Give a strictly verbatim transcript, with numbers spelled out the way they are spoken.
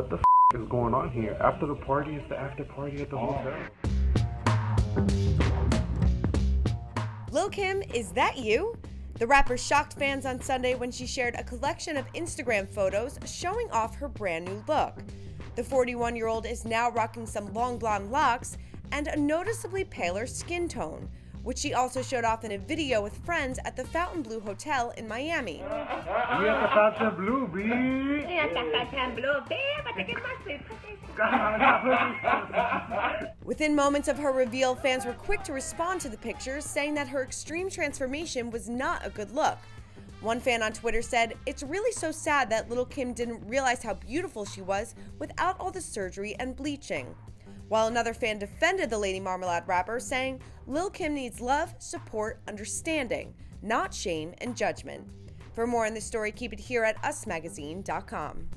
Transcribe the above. what the f is going on here? After the party, it's the after party at the oh. hotel. Lil' Kim, is that you? The rapper shocked fans on Sunday when she shared a collection of Instagram photos showing off her brand new look. The forty-one-year-old is now rocking some long blonde locks and a noticeably paler skin tone, which she also showed off in a video with friends at the Fontainebleau Hotel in Miami. We at the Fontainebleau, babe! We at the Fontainebleau, babe! I think it's my Within moments of her reveal, fans were quick to respond to the pictures, saying that her extreme transformation was not a good look. One fan on Twitter said, "It's really so sad that Lil' Kim didn't realize how beautiful she was without all the surgery and bleaching." While another fan defended the Lady Marmalade rapper, saying, "Lil' Kim needs love, support, understanding, not shame and judgment." For more on this story, keep it here at us magazine dot com.